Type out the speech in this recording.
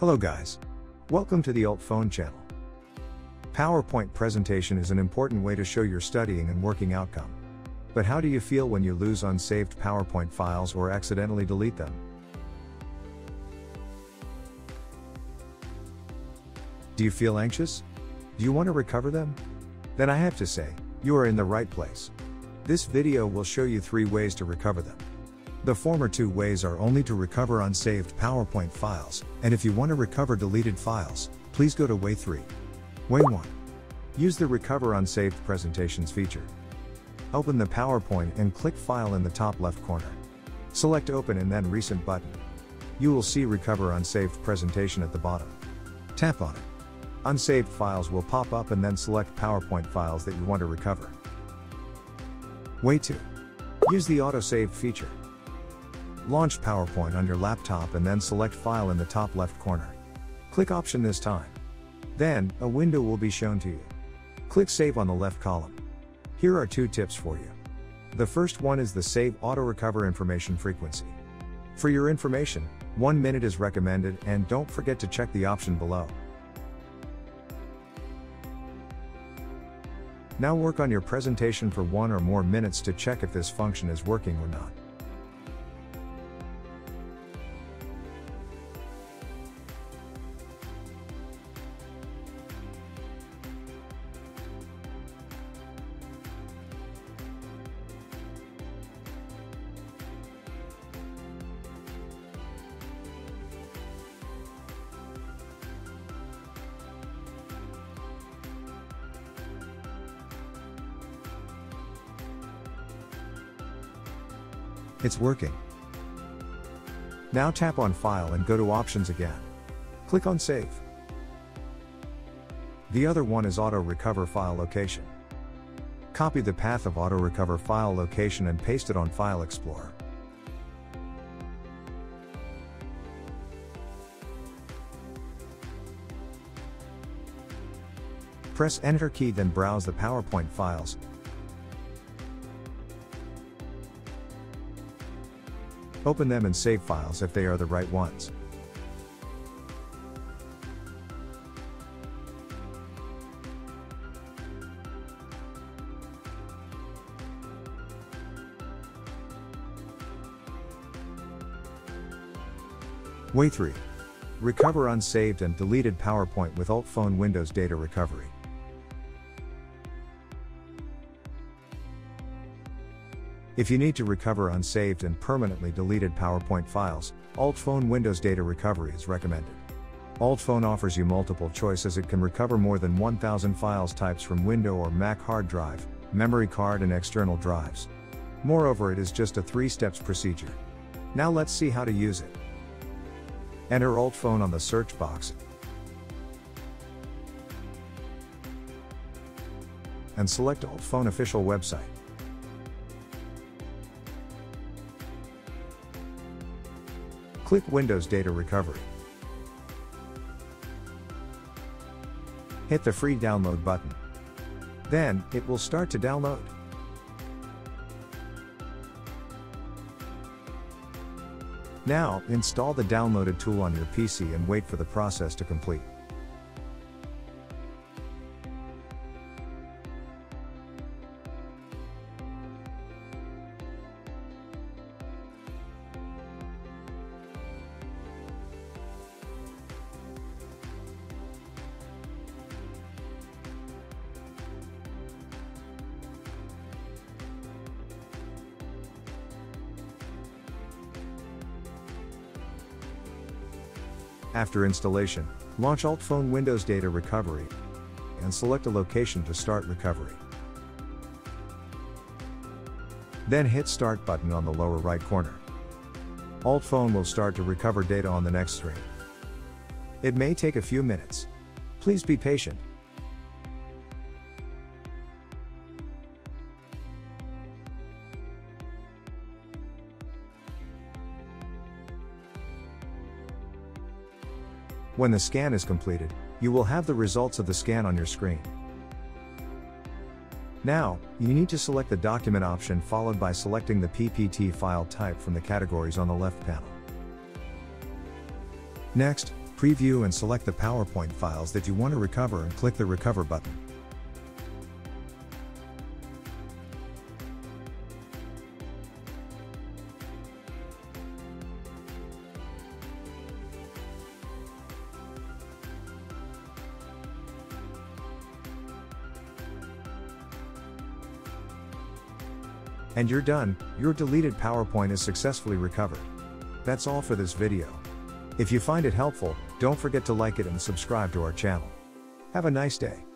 Hello guys. Welcome to the UltFone channel. PowerPoint presentation is an important way to show your studying and working outcome. But how do you feel when you lose unsaved PowerPoint files or accidentally delete them? Do you feel anxious? Do you want to recover them? Then I have to say, you are in the right place. This video will show you 3 ways to recover them. The former 2 ways are only to recover unsaved PowerPoint files, and if you want to recover deleted files, please go to way 3. Way 1. Use the Recover Unsaved Presentations feature. Open the PowerPoint and click File in the top left corner. Select Open and then Recent button. You will see Recover Unsaved Presentation at the bottom. Tap on it. Unsaved files will pop up and then select PowerPoint files that you want to recover. Way 2. Use the Autosave feature. Launch PowerPoint on your laptop and then select File in the top left corner. Click Option this time. Then, a window will be shown to you. Click Save on the left column. Here are 2 tips for you. The first one is the Save Auto-Recover Information Frequency. For your information, 1 minute is recommended, and don't forget to check the option below. Now work on your presentation for 1 or more minutes to check if this function is working or not. It's working. Now tap on File and go to Options again. Click on Save. The other one is Auto Recover File Location. Copy the path of Auto Recover File Location and paste it on File Explorer. Press Enter key, then browse the PowerPoint files. Open them and save files if they are the right ones. Way 3. Recover unsaved and deleted PowerPoint with UltFone Windows Data Recovery. If you need to recover unsaved and permanently deleted PowerPoint files, UltFone Windows Data Recovery is recommended. UltFone offers you multiple choice as it can recover more than 1,000 files types from Windows or Mac hard drive, memory card and external drives. Moreover, it is just a 3-step procedure. Now let's see how to use it. Enter UltFone on the search box and select UltFone official website. Click Windows Data Recovery. Hit the free download button. Then, it will start to download. Now, install the downloaded tool on your PC and wait for the process to complete. After installation, launch UltFone Windows Data Recovery and select a location to start recovery. Then hit Start button on the lower right corner. UltFone will start to recover data on the next screen. It may take a few minutes. Please be patient. When the scan is completed, you will have the results of the scan on your screen. Now, you need to select the document option followed by selecting the PPT file type from the categories on the left panel. Next, preview and select the PowerPoint files that you want to recover and click the Recover button. And you're done, your deleted PowerPoint is successfully recovered. That's all for this video. If you find it helpful, don't forget to like it and subscribe to our channel. Have a nice day.